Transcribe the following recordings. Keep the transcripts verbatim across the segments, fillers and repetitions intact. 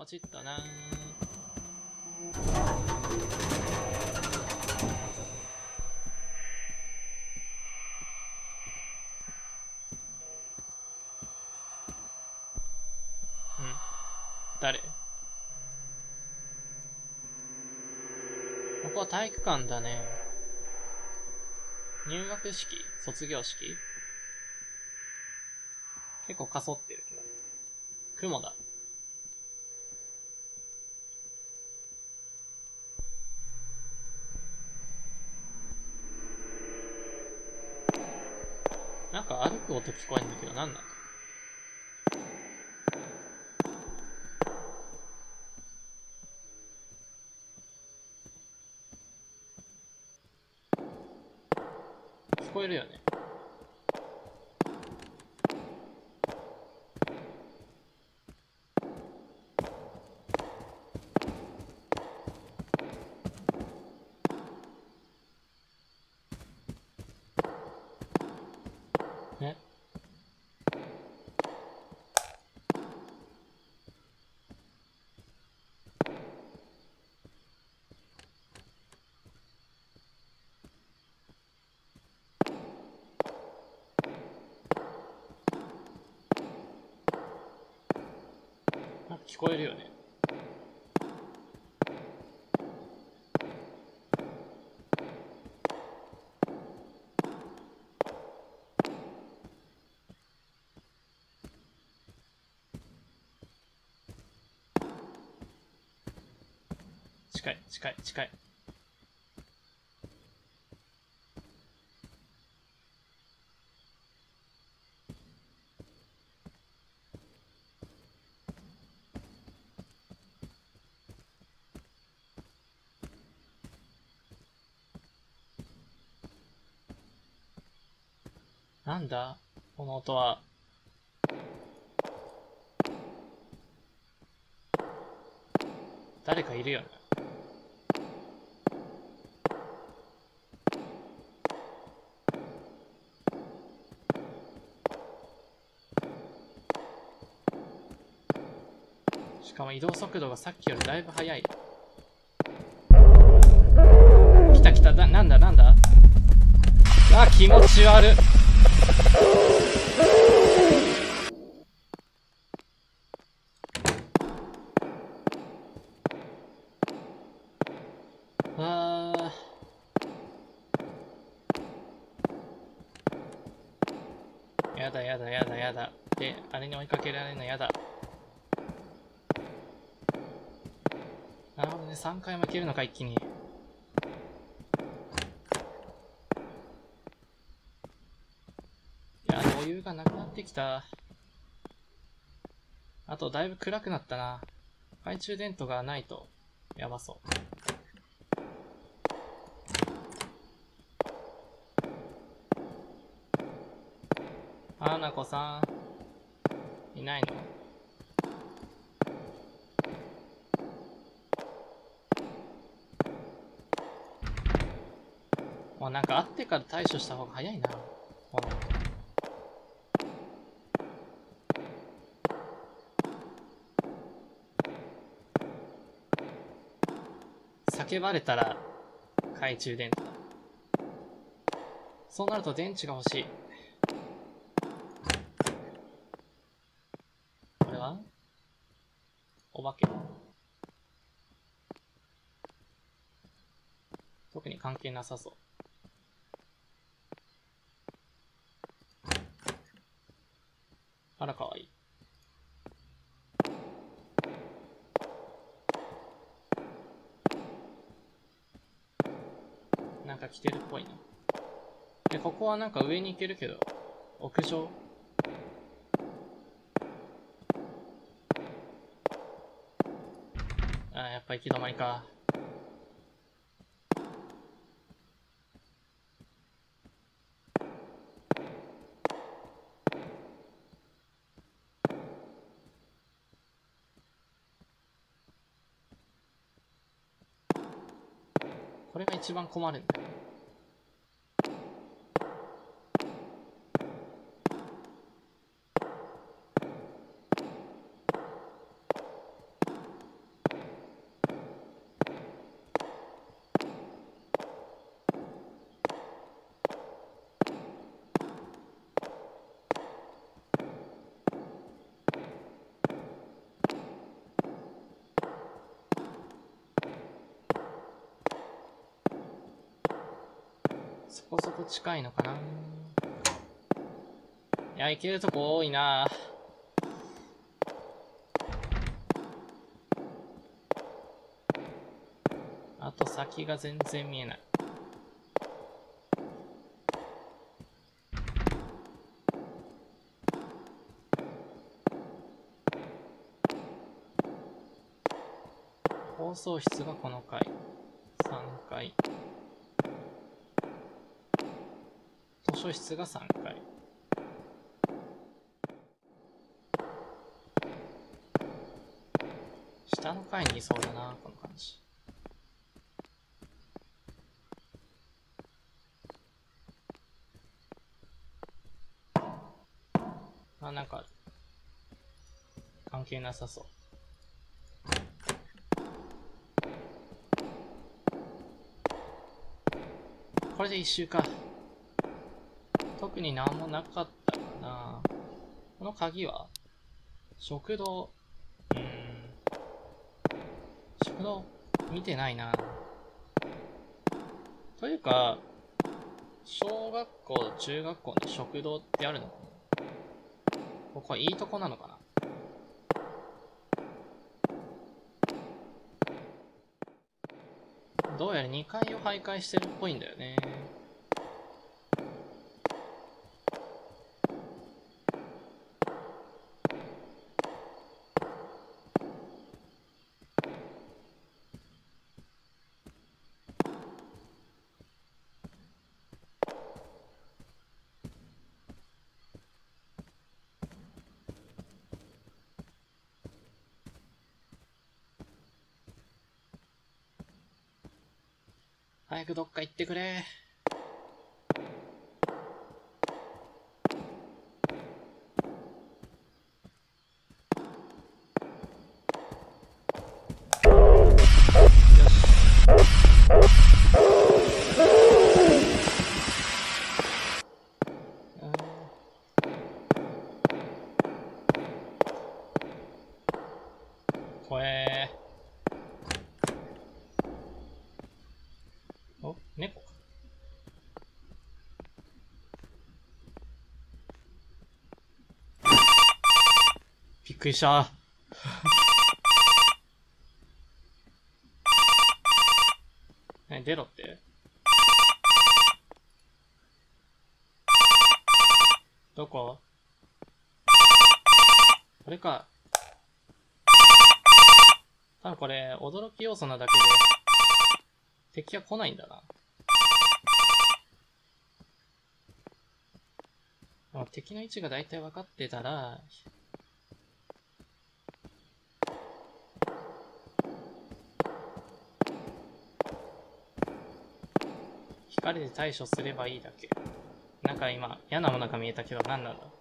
ポチッとなー。うん。誰？ここは体育館だね。入学式？卒業式？結構かそってる。雲だ。なんか歩く音聞こえんだけど、なんなんだ。聞こえるよね。聞こえるよね。近い近い近い。なんだこの音は。誰かいるよね。しかも移動速度がさっきよりだいぶ速い。来た来た。だなんだなんだ。あ、気持ち悪っ。あー、やだやだやだやだ。で、あれに追いかけられるのやだ。なるほどね。さんかいもいけるのか一気に。余裕がなくなってきた。あとだいぶ暗くなったな。懐中電灯がないとやばそう。花子さんいないの？もうなんか会ってから対処した方が早いな。この叫ばれたら懐中電灯だ。そうなると電池が欲しい。これはお化け。特に関係なさそう。あらかわいい。なんか来てるっぽいな。で、ここはなんか上に行けるけど、屋上？あー、やっぱ行き止まりか。これが一番困るんだよ。そこそこ近いのかな。いや、行けるとこ多いな。あと先が全然見えない。放送室がこの階、さんがい。図書室がさんがい。下の階にいそうだな、この感じ。あ、なんか、関係なさそう。これで一周か。特になんもなかったかな。この鍵は食堂。うーん。食堂見てないな。というか、小学校、中学校に食堂ってあるのかな。ここはいいとこなのかな。どうやらにかいを徘徊してるっぽいんだよね。早くどっか行ってくれ。びっくりした。何出ろって？どこ？これか。多分これ驚き要素なだけで敵は来ないんだな。でも敵の位置がだいたい分かってたら。光で対処すればいいだけ。なんか今嫌なものが見えたけど何なんだろ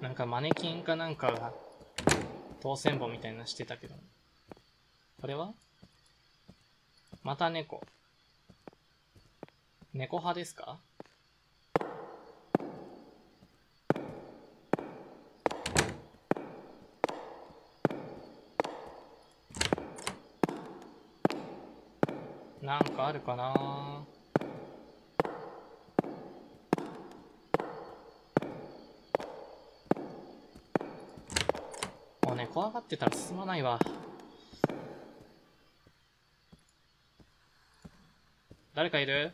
う。なんかマネキンかなんかが当選簿みたいなのしてたけど、これはまた猫猫派ですか？なんかあるかな。もうね、怖がってたら進まないわ。誰かいる？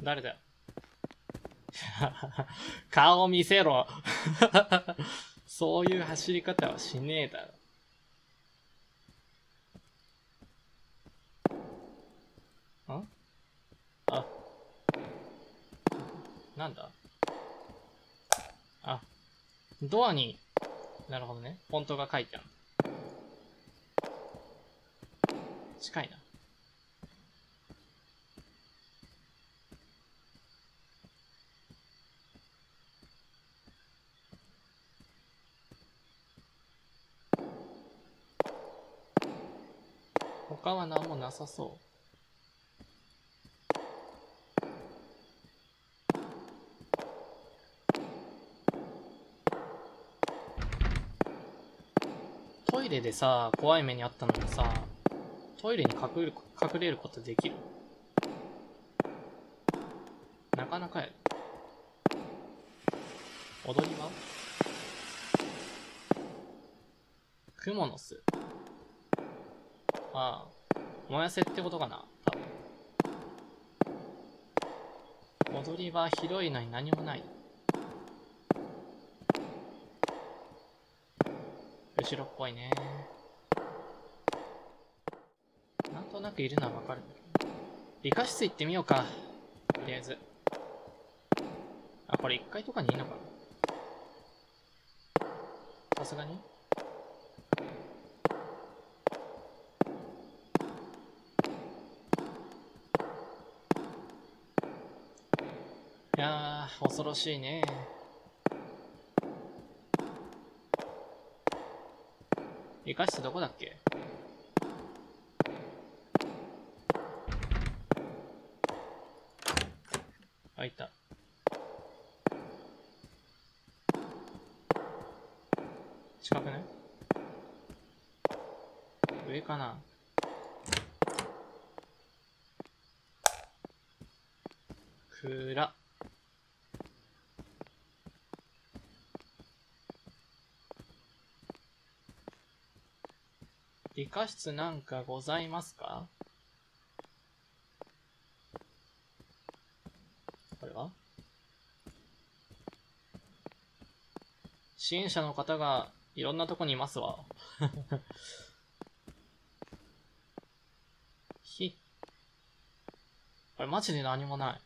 誰だよ。顔見せろ。そういう走り方はしねえだろ。ん？あ。なんだ？あ。ドアに、なるほどね。フォントが書いてある。近いな。こ他は何もなさそう。トイレでさ、怖い目にあったのにさ、トイレに隠れる、隠れることできる？なかなかや。踊り場？クモの巣。ああ、燃やせってことかな、多分。踊り場広いのに何もない。後ろっぽいね。なんとなくいるのはわかるんだけど。理科室行ってみようか。とりあえず。あ、これいっかいとかにいいのかな、さすがに。いやー、恐ろしいね。理科室どこだっけ？あ、いた。近くね？上かな？暗っ。理科室なんかございますか？これは支援者の方がいろんなとこにいますわ。ひあれマジで何もない。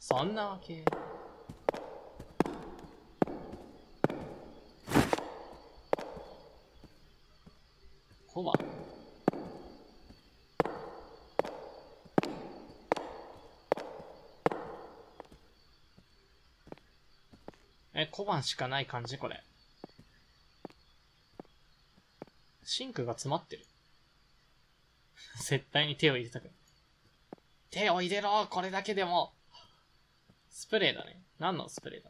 そんなわけ。コバ。え、小判しかない感じこれ。シンクが詰まってる。絶対に手を入れたくない。手を入れろ、これだけでも。スプレーだね。何のスプレー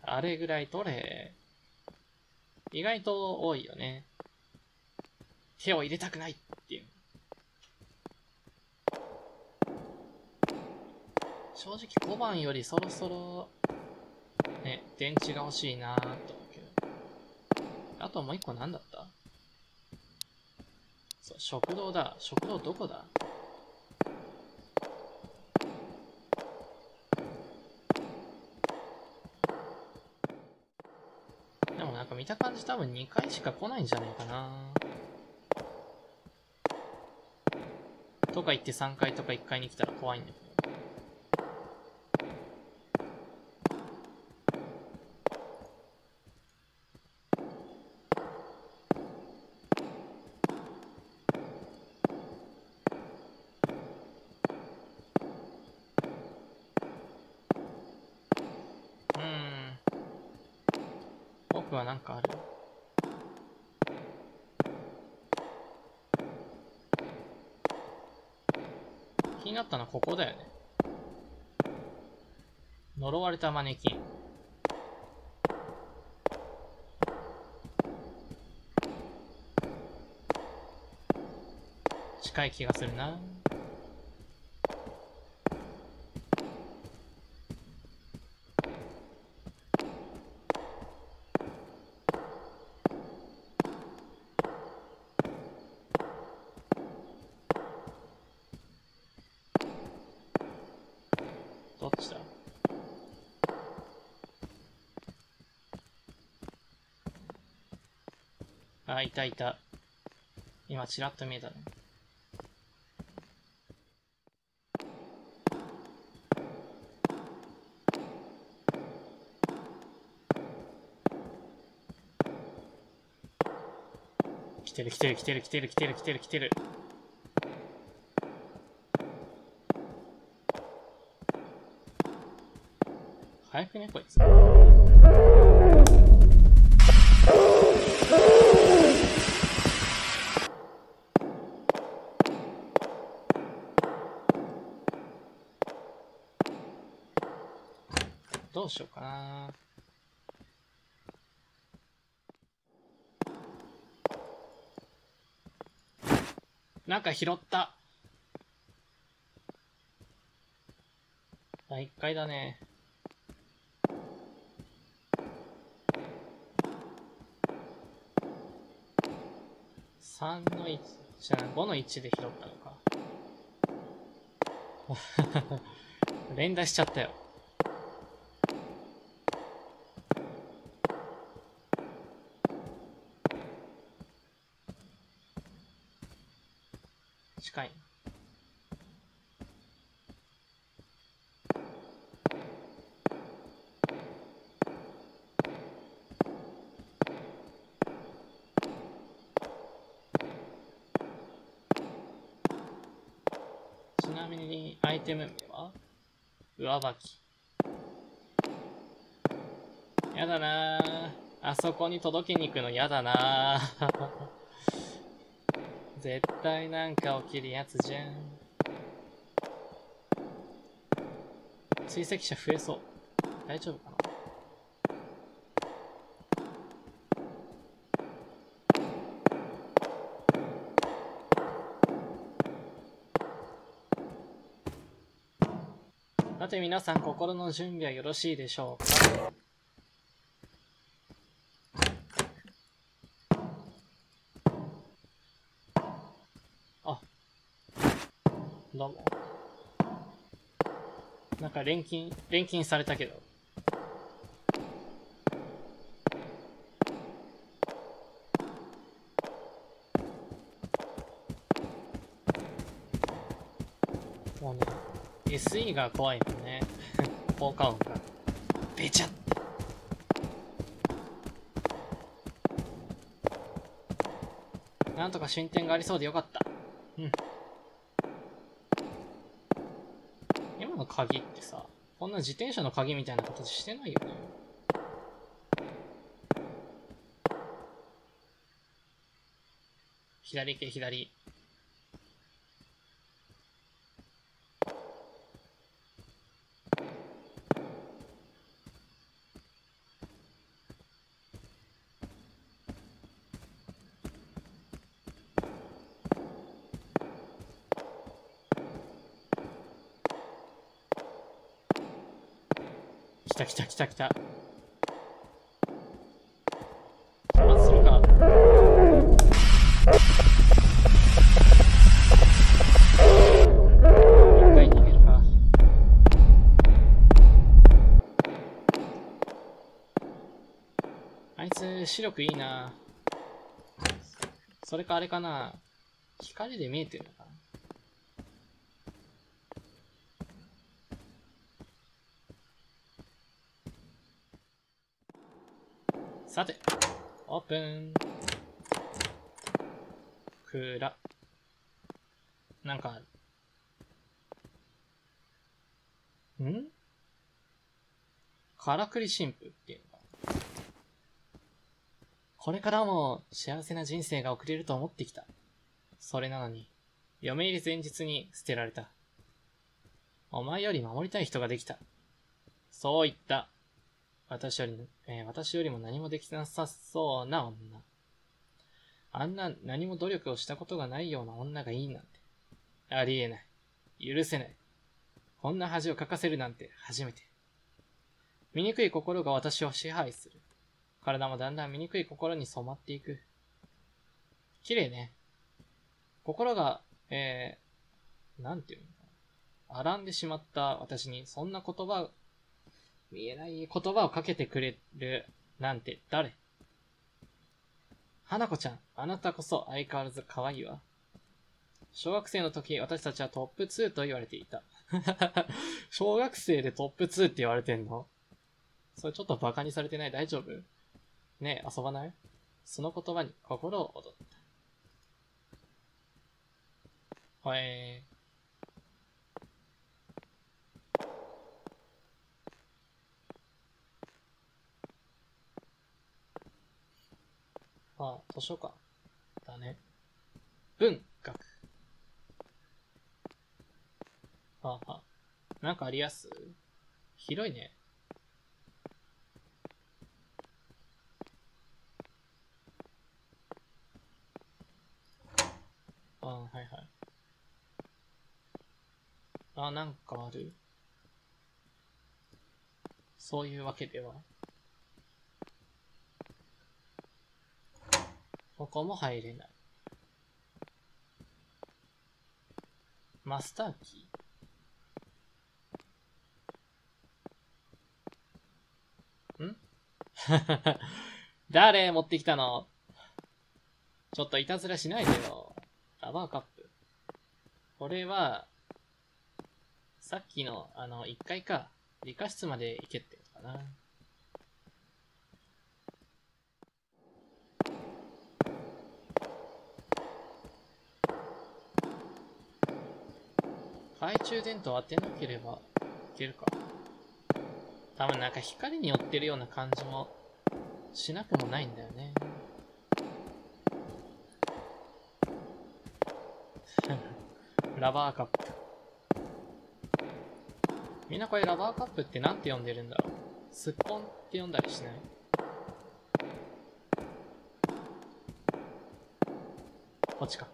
だ？あれぐらい取れ。意外と多いよね。手を入れたくないっていう。正直ごばんよりそろそろ、ね、電池が欲しいなぁと思うけど。あともう一個何だった？そう、食堂だ。食堂どこだ？見た感じ多分にかいしか来ないんじゃないかなとか言ってさんかいとかいっかいに来たら怖いんだけど。うん、僕はなんかある。気になったのはここだよね。呪われたマネキン。近い気がするな。どっちだ？あ、いたいた。今ちらっと見えたね。来てる来てる来てる来てる来てる来てる来てる。回復ね、こいつ。どうしようかな。なんか拾った。いっかいだね。さんのいちじゃない、ごのいちで拾ったのか。連打しちゃったよ。近い。ちなみにアイテム名は上履き。やだなぁ。あそこに届けに行くのやだなぁ。絶対なんか起きるやつじゃん。追跡者増えそう。大丈夫かな。さて皆さん、心の準備はよろしいでしょうか。あ、どうも。なんか錬金錬金されたけど、もうね、エスイー が怖いのね。効果音がべちゃって。なんとか進展がありそうでよかった。うん、今の鍵ってさ、こんな自転車の鍵みたいな形してないよね。左行け、左。来た来た来た来た。飛ばするか。一回逃げるか。あいつ視力いいな。それかあれかな。光で見えてるのかな。さて、オープン。暗。なんかある。ん？からくり神父っていうのか。これからも幸せな人生が送れると思ってきた。それなのに、嫁入り前日に捨てられた。お前より守りたい人ができた。そう言った。私より、えー、私よりも何もできなさそうな女。あんな何も努力をしたことがないような女がいいなんて。ありえない。許せない。こんな恥をかかせるなんて初めて。醜い心が私を支配する。体もだんだん醜い心に染まっていく。綺麗ね。心が、えー、なんていうのかな。荒んでしまった私にそんな言葉を、見えない言葉をかけてくれるなんて誰？花子ちゃん、あなたこそ相変わらず可愛いわ。小学生の時、私たちはトップツーと言われていた。小学生でトップツーって言われてんの？それちょっとバカにされてない？大丈夫？ねえ、遊ばない？その言葉に心を踊った。はい、えー。まあ、図書館だね。文学。まあまあ、なんかありやす？広いね。ああ、はいはい。ああ、なんかある？そういうわけでは。ここも入れない。マスターキー。ん誰持ってきたの？ちょっといたずらしないでよ。ラバーカップ。これは、さっきの、あの、いっかいか、理科室まで行けってことかな。懐中電灯を当てなければいけるか。多分なんか光に寄ってるような感じもしなくもないんだよね。ラバーカップ。みんなこれラバーカップってなんて呼んでるんだろう。すっぽんって呼んだりしない？こっちか。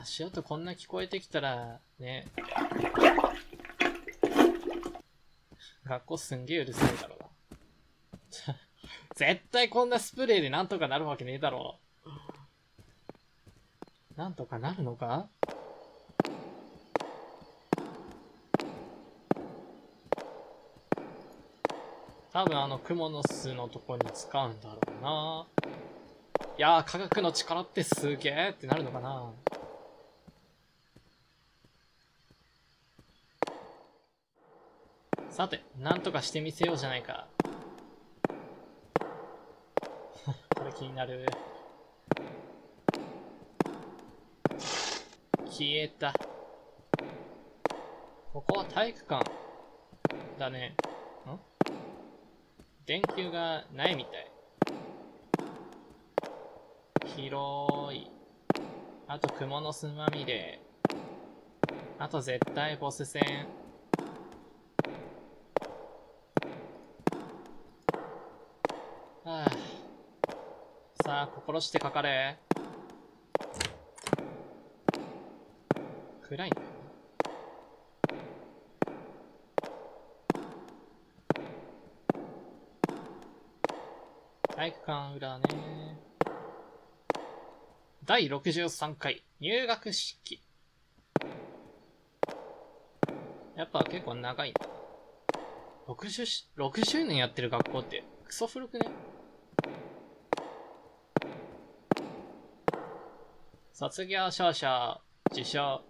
足音こんな聞こえてきたらね、学校すんげえうるさいだろうな。絶対こんなスプレーでなんとかなるわけねえだろう。なんとかなるのか？多分あの蜘蛛の巣のとこに使うんだろうな。いやー、科学の力ってすげえってなるのかな。さて、なんとかしてみせようじゃないか。これ気になる。消えた。ここは体育館だね。ん？電球がないみたい。広い。あと、蜘蛛の巣まみれ。あと、絶対ボス戦。はあ、さあ、心してかかれ。暗いんだよ。体育館裏ね。だいろくじゅうさんかい、入学式。やっぱ結構長いんだ。ろくじゅう、ろくじゅうねんやってる学校って、クソ古くね。卒業証書、受賞。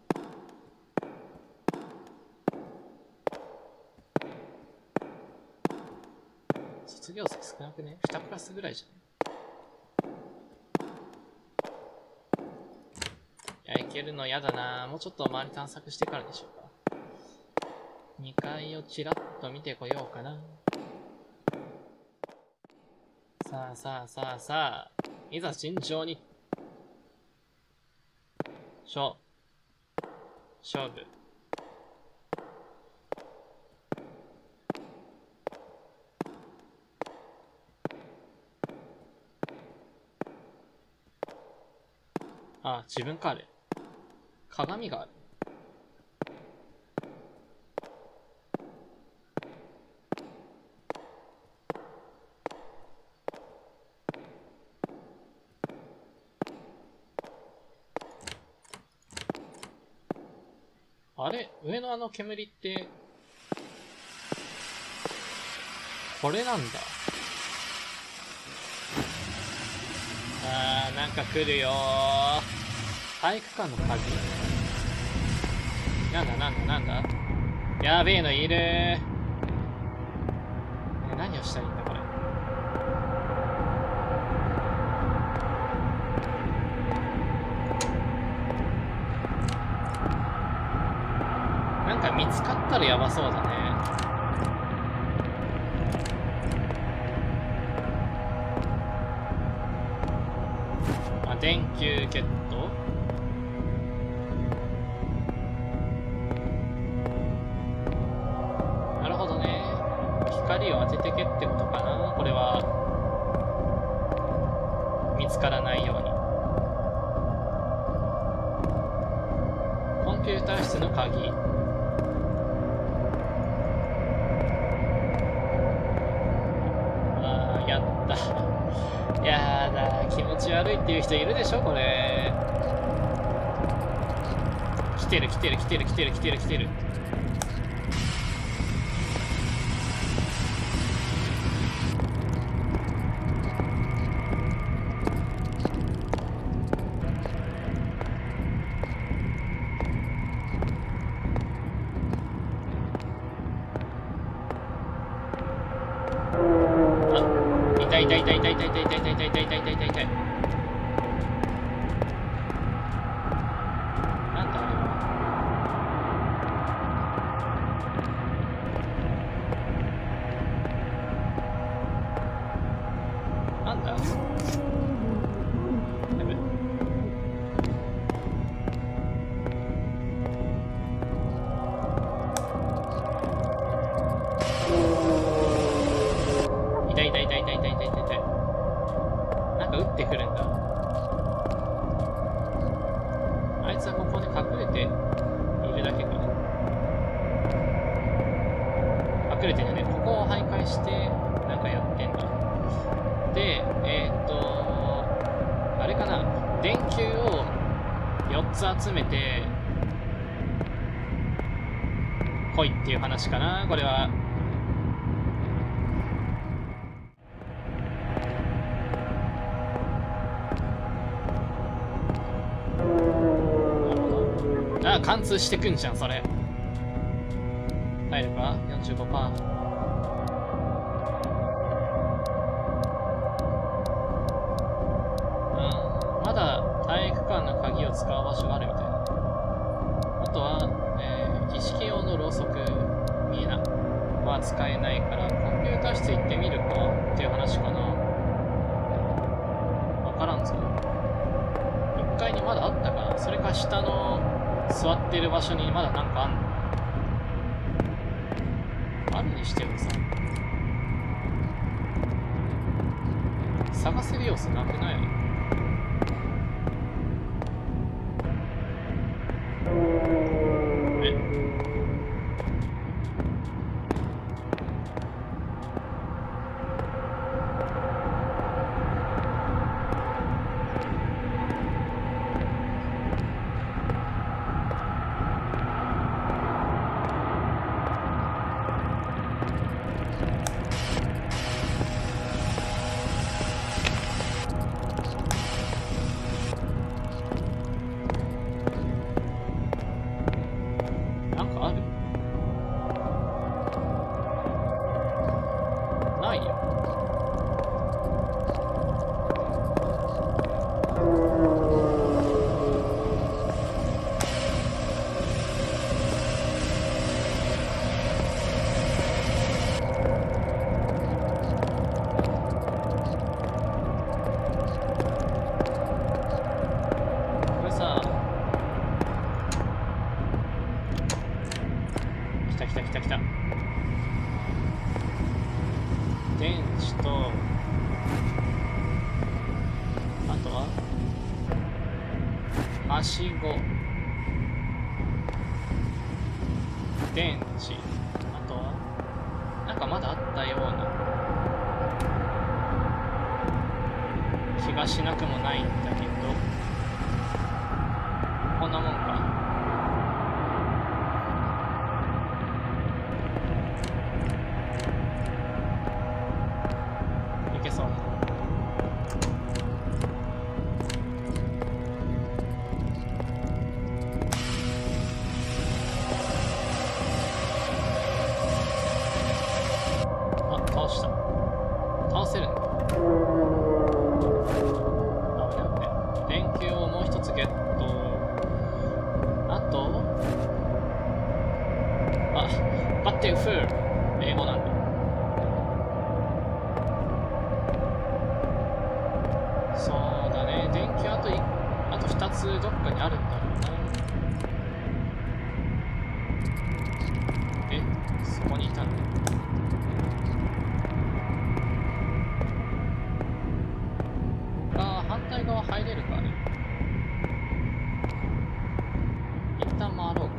卒業生少なくね？にクラスぐらいじゃない？いや、行けるの嫌だな。もうちょっと周り探索してからでしょうか。にかいをちらっと見てこようかな。さあさあさあさあ、いざ慎重に。勝勝負。ああ、自分か。あれ鏡がある。あれ、上のあの煙って、これなんだ。あー、なんか来るよー。体育館の鍵。なんだなんだなんだ？やべえのいるー。え、何をしたらいいんだこれ。見つかったらやばそうだね。あ、電球ゲット。なるほどね。光を当ててけってことかな、これは。見つからないように。コンピューター室の鍵。悪いっていう人いるでしょこれ。来てる来てる来てる来てる来てる来てる。あ、痛い痛い痛い痛い痛い痛い痛い痛い痛い痛い痛い痛い。集めて来いっていう話かな、これは。ああ、貫通してくんじゃんそれ。体力は よんじゅうごパーセント。使う場所があるみたいな。あとは、えー、儀式用のろうそくミイナは使えないからコンピューター室行ってみるかっていう話かな。分からんぞ。いっかいにまだあったかな、それか下の座ってる場所にまだなんかあんの。あるにしてもさ、探せる要素なくない？ What the fool? 英語なんだ。そうだね、電気あとい、あとふたつどっかにあるんだろうな。え、そこにいたんだ。ああ、反対側入れるかあれ。一旦回ろうか。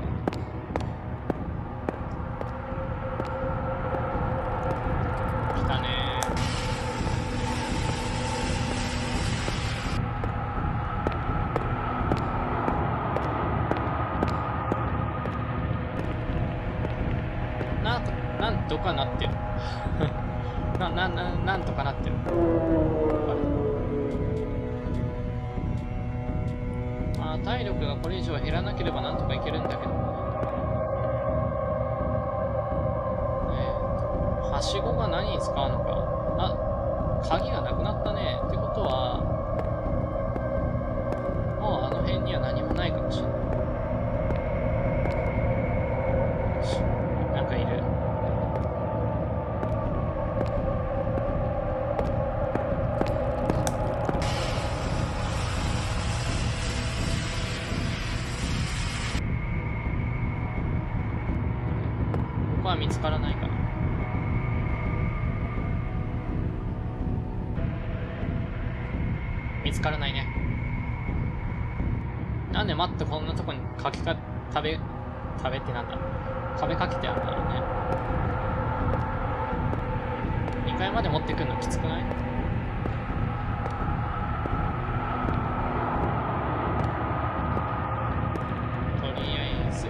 どかなってるな、な、な、なんとかなってる。まあ体力がこれ以上減らなければなんとかいけるんだけど、ね、はしごが何に使うのか。あ、鍵がなくなったね。ってことはもうあの辺には何もないかもしれない。見つからないかな。見つからないね。なんで待ってこんなとこにかけか食べ食べってなんだ、壁かけてあるんだろうね。にかいまで持ってくるのきつくない？とりあえず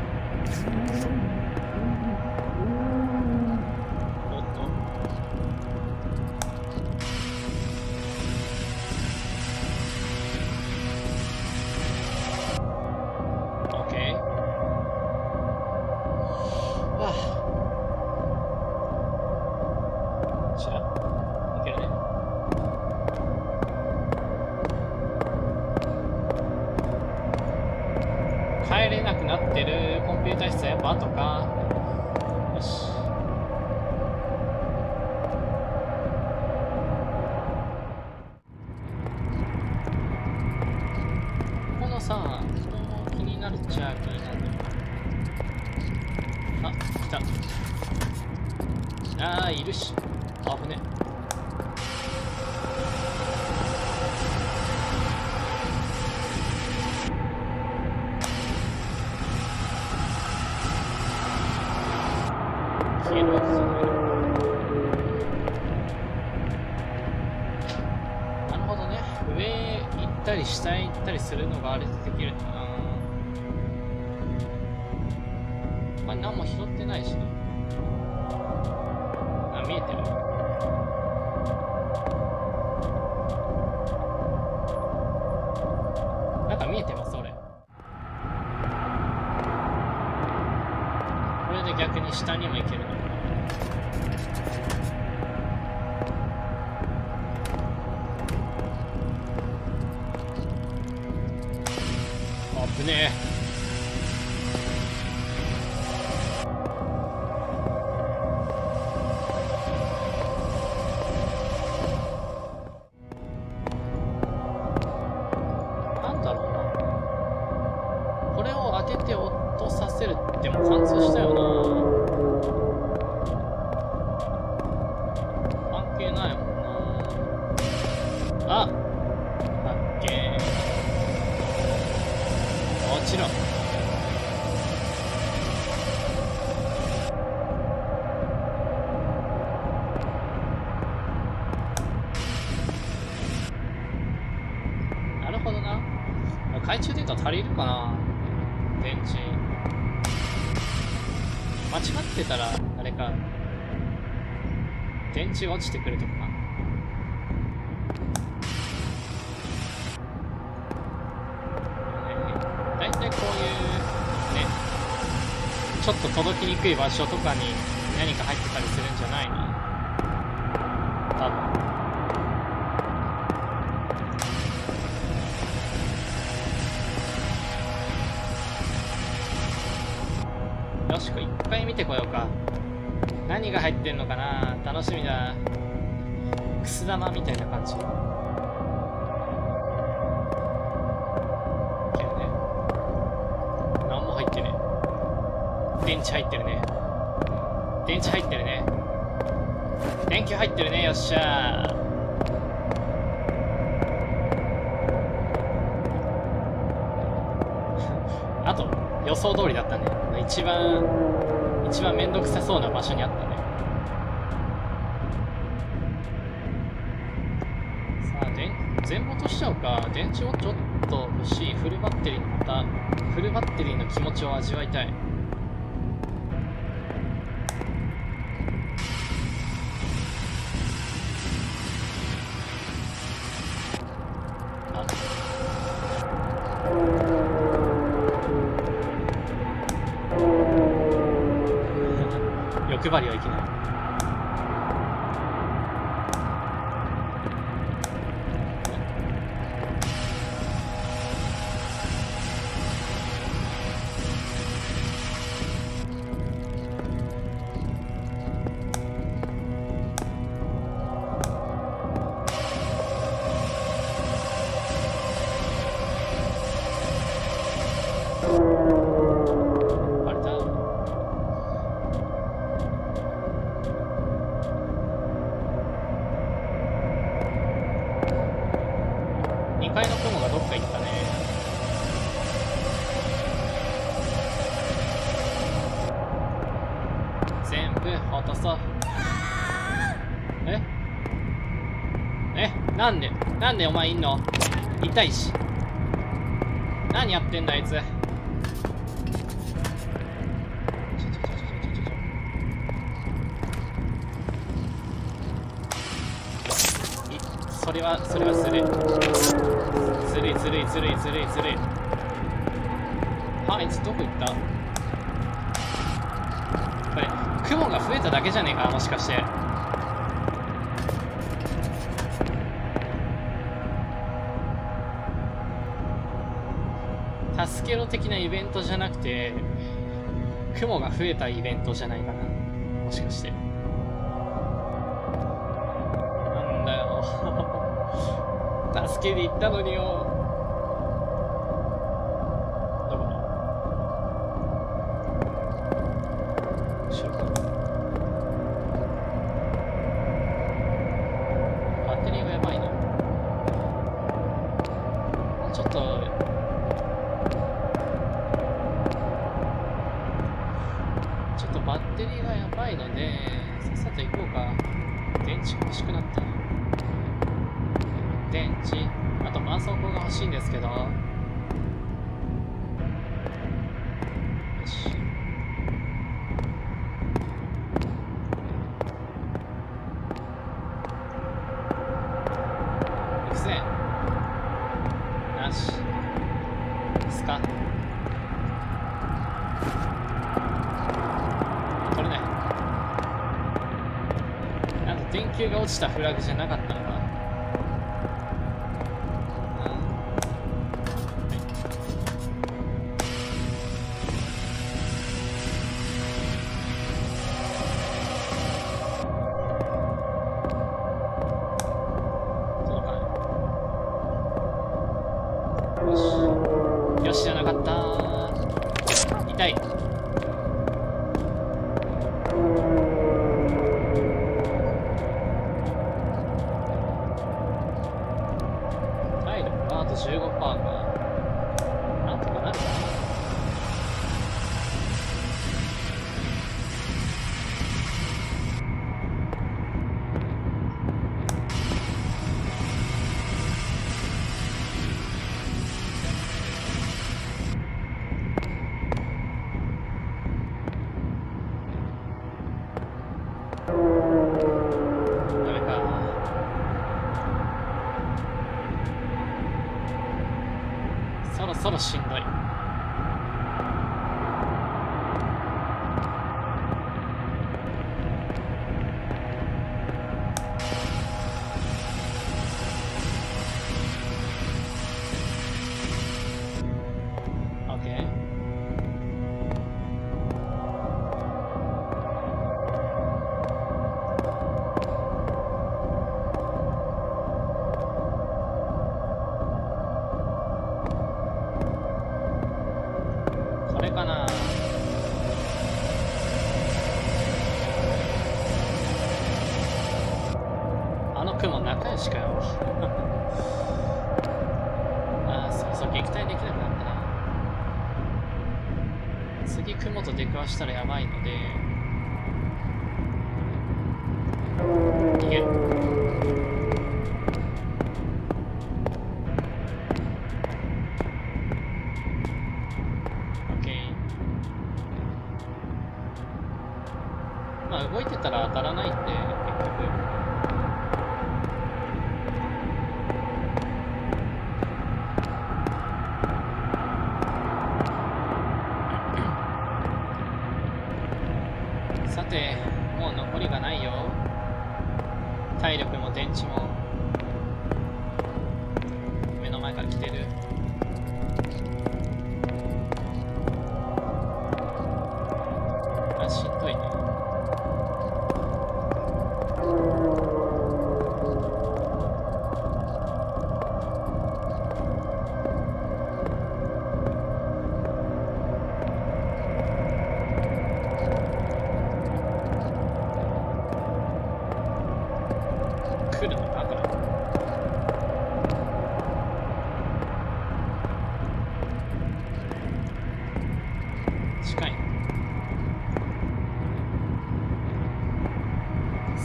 帰れなくなってるコンピューター室はやっぱ後か。よし。このさ、人も気になるっちゃ気になる。あ、来た。あー、いるし。危ね。行ったり下へ行ったりするのがあれでできるのかな。まあ何も拾ってないしね。あ、見えてる。なんか見えてます俺。これで逆に下にも行けるのかな。ねえ、なんだろうな、これを当てて落とさせるっても貫通したよな。関係ないもんな。あっもちろんなるほどな。懐中電灯足りるかな、電池。間違ってたらあれか、電池落ちてくるとかな。ちょっと届きにくい場所とかに何か入ってたりするんじゃないの？多分。よし、一回見てこようか。何が入ってんのかな、楽しみだ。くす玉みたいな感じ。いけるね。何も入ってね。電池入ってるね。電池入ってるね。電球入ってるね。よっしゃー。あと予想通りだったね。一番一番面倒くさそうな場所にあったね。さあ、で全部落としちゃおうか。電池をちょっと欲しい。フルバッテリーのまたフルバッテリーの気持ちを味わいたい。配りはいけない。にかいの雲がどっか行ったね。全部落とそう。ええ、なんでなんでお前いんの。痛いし。何やってんだあいつ。それはそれはずるいずるいずるいずるいずるいずるい。あいつどこ行った。これ雲が増えただけじゃねえか、もしかして。助けろ的なイベントじゃなくて雲が増えたイベントじゃないかな、もしかして。なんだよ助けに行ったのによ。どこだ。後ろか。バッテリーがやばいな。もうちょっとちょっとバッテリーがやばいのでさっさと行こうか。電池欲しくなったな。電池、あと絆創膏が欲しいんですけど。よし。いくぜ。なし。ですか。取れない。なんか電球が落ちたフラグじゃなかったのか。よしじゃなかったー。痛い。体力があと じゅうごパーセント か。なんとかなるかな。そろそろしんどい。OK。たいしかよああ、そうそう、撃退できなくなったな。次雲と出くわしたらやばいので逃げる。動いてたら当たらないんで、結局さて、もう残りがないよ。体力も電池も目の前から来てる。あ、しんどいね。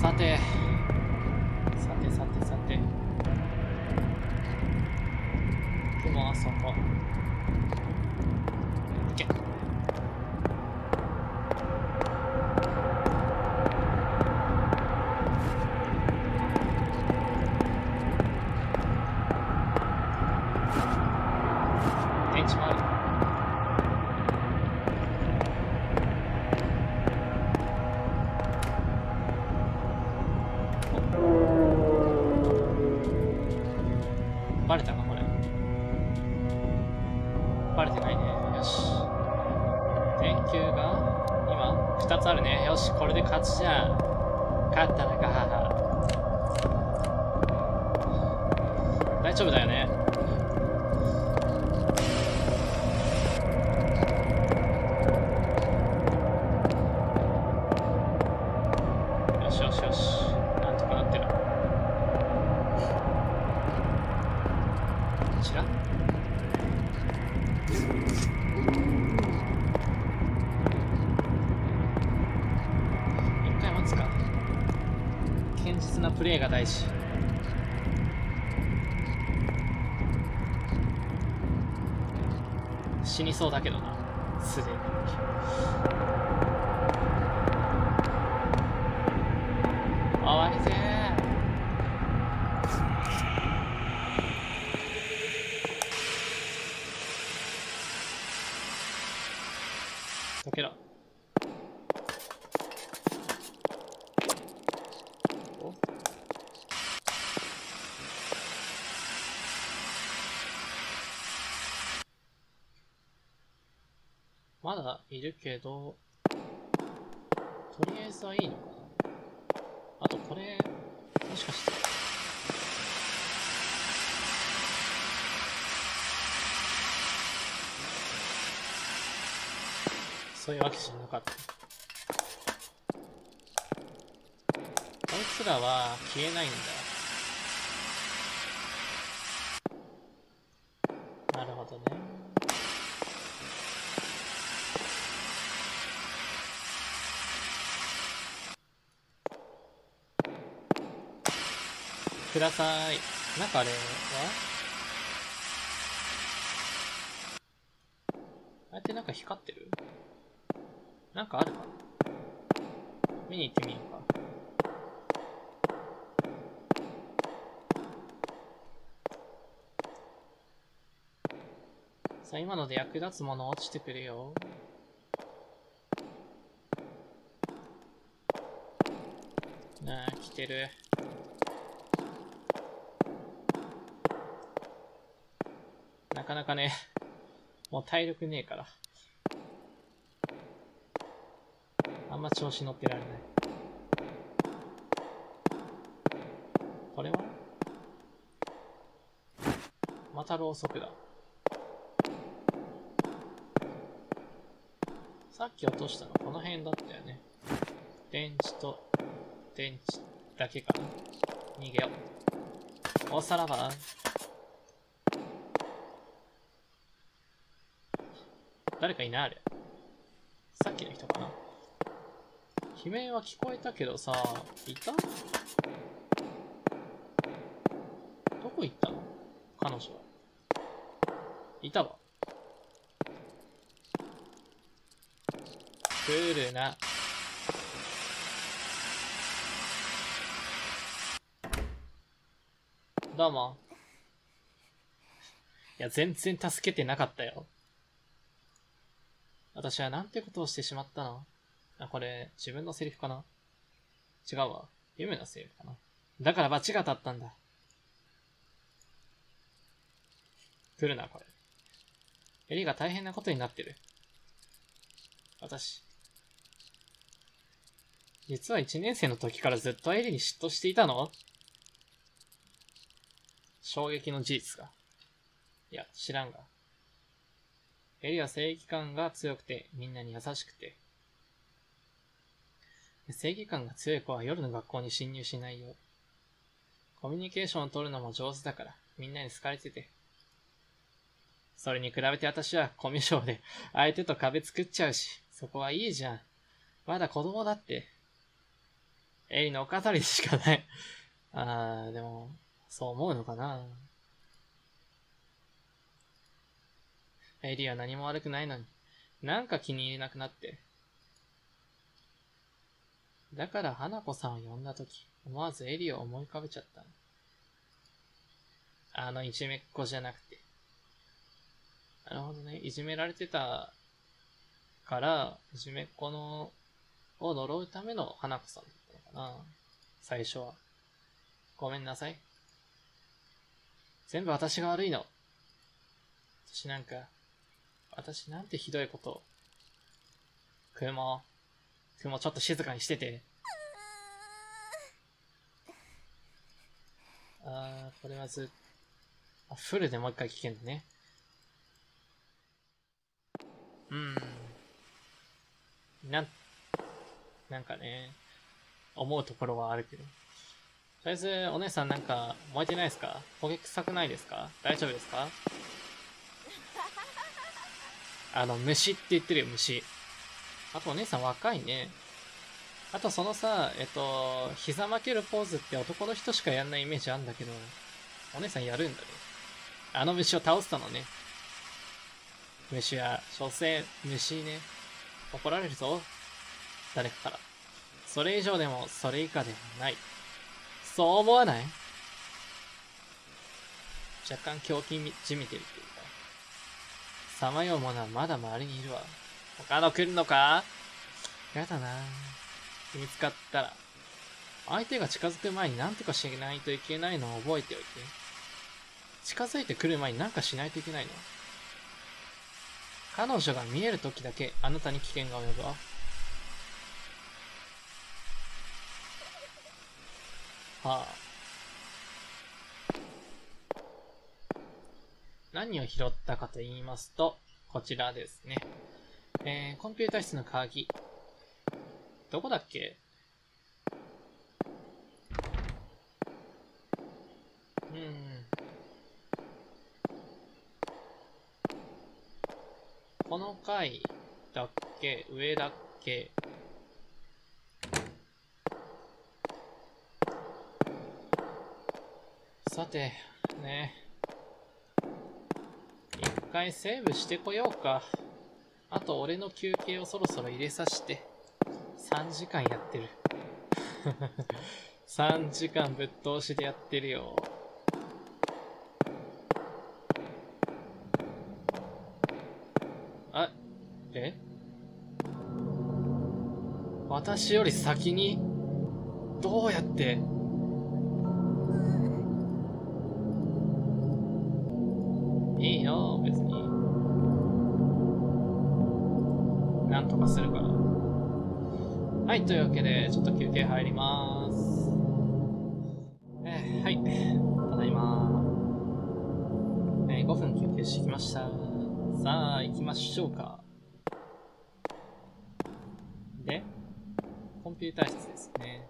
さてさてさてさて、雲はそこ行け。電池もある。バレたかこれ。バレてないね。よし、電球が今ふたつあるね。よし、これで勝ちじゃん。勝ったなか大丈夫だよね。よしよしよし、なんとかなってる。こちら一回待つか。堅実なプレーが大事。死にそうだけどな、すでに。溶けろ。まだいるけど、とりあえずはいいのかな。あとこれ、もしかしてそういうわけじゃなかった。こいつらは消えないんだ。なるほどね。ください。なんかあれはあれってなんか光ってる？なんかあるか、見に行ってみようか。さあ、今ので役立つもの落ちてくるよ。ああ、来てる。なかなかね、もう体力ねえから。あんま調子乗ってられない。これはまたろうそくだ。さっき落としたのこの辺だったよね。電池と電池だけかな。逃げよう。おさらば。誰かいないあれ。さっきの人かな。悲鳴は聞こえたけどさ、いた？どこ行ったの？彼女は。いたわ。来るな。どうも。いや、全然助けてなかったよ。私はなんてことをしてしまったの？あ、これ、自分のセリフかな？違うわ。ユメのセリフかな。だから罰が当たったんだ。来るな、これ。エリが大変なことになってる。私。実はいちねん生の時からずっとエリに嫉妬していたの？衝撃の事実が。いや、知らんが。エリは正義感が強くて、みんなに優しくて。正義感が強い子は夜の学校に侵入しないよう。コミュニケーションを取るのも上手だから、みんなに好かれてて。それに比べて私はコミュ障で、相手と壁作っちゃうし、そこはいいじゃん。まだ子供だって。エリのお飾りしかない。あー、でも、そう思うのかな。エリは何も悪くないのに、なんか気に入れなくなって。だから花子さんを呼んだとき、思わずエリを思い浮かべちゃった。あのいじめっ子じゃなくて。なるほどね。いじめられてたから、いじめっ子のを呪うための花子さんだったのかな。最初は。ごめんなさい。全部私が悪いの。私なんか、私なんてひどいことを。クモ、クモちょっと静かにしてて。あー、これはず、あ、フルでもう一回聞けんのね。うーん。なん、なんかね、思うところはあるけど。とりあえず、お姉さんなんか、燃えてないですか？焦げ臭くないですか？大丈夫ですか？あの、虫って言ってるよ、虫。あとお姉さん若いね。あとそのさ、えっと、膝負けるポーズって男の人しかやんないイメージあんだけど、お姉さんやるんだね。あの虫を倒したのね。虫は、所詮、虫ね。怒られるぞ。誰かから。それ以上でも、それ以下でもない。そう思わない？若干狂気じみてるっていうか。さまようものはまだ周りにいるわ。他の来るのか？やだな。見つかったら、相手が近づく前に何とかしないといけないのを覚えておいて。近づいてくる前に何かしないといけないの？彼女が見える時だけあなたに危険が及ぶわ。はあ。何を拾ったかと言いますと、こちらですね。えー、コンピューター室の鍵。どこだっけ？うーん。この階だっけ？上だっけ？さて、ね。一回セーブしてこようか。あと俺の休憩をそろそろ入れさせて。さんじかんやってる。さんじかんぶっ通しでやってるよ。あ、え？私より先に？どうやって？いいよ、別に。なんとかするから。はい、というわけで、ちょっと休憩入りまーす。えー、はい。ただいまー。えー、ごふん休憩してきました。さあ、行きましょうか。で、コンピューター室ですね。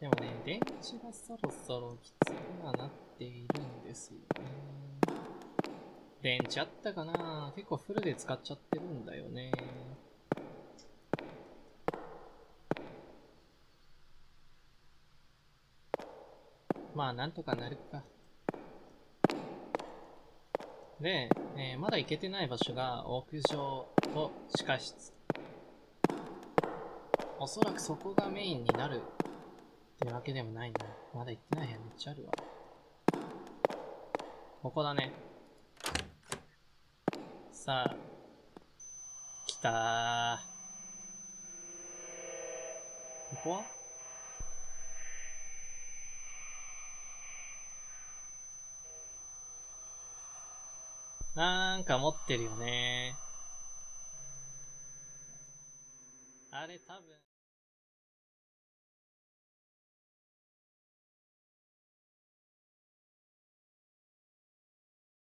でもね、電池がそろそろきつくはなっているんですよね。電池あったかな？結構フルで使っちゃってるんだよね。まあなんとかなるか。で、えー、まだ行けてない場所が屋上と地下室。おそらくそこがメインになるってわけでもないな。まだ行ってない部屋めっちゃあるわ。ここだね。さあ。来たー。ここは？なんか持ってるよね。あれ多分。